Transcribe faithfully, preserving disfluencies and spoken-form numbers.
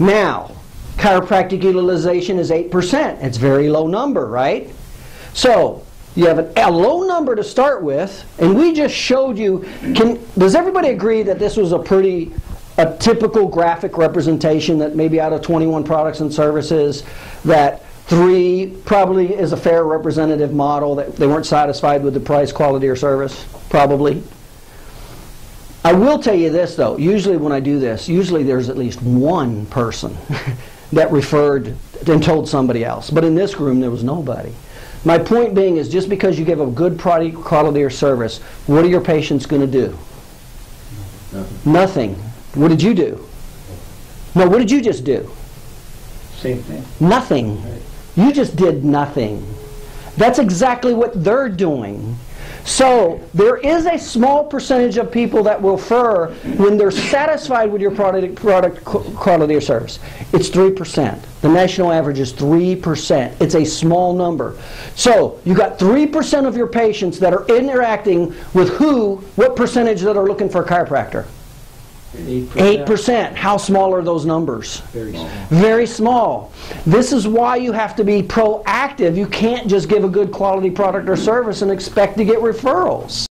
Now, chiropractic utilization is eight percent. It's a very low number, right? So, you have an, a low number to start with, and we just showed you, can, does everybody agree that this was a pretty, a typical graphic representation that maybe out of twenty-one products and services, that three probably is a fair representative model, that they weren't satisfied with the price, quality, or service, probably? I will tell you this though, usually when I do this, usually there's at least one person that referred and told somebody else, but in this room there was nobody. My point being is, just because you give a good product, quality, or service, what are your patients going to do? Nothing. Nothing. What did you do? No, what did you just do? Same thing. Nothing. Right. You just did nothing. That's exactly what they're doing. So there is a small percentage of people that will refer when they're satisfied with your product, product quality or service. It's three percent. The national average is three percent. It's a small number. So you got three percent of your patients that are interacting with who, what percentage that are looking for a chiropractor? eight percent. How small are those numbers? Very small. Very small. This is why you have to be proactive. You can't just give a good quality product or service and expect to get referrals.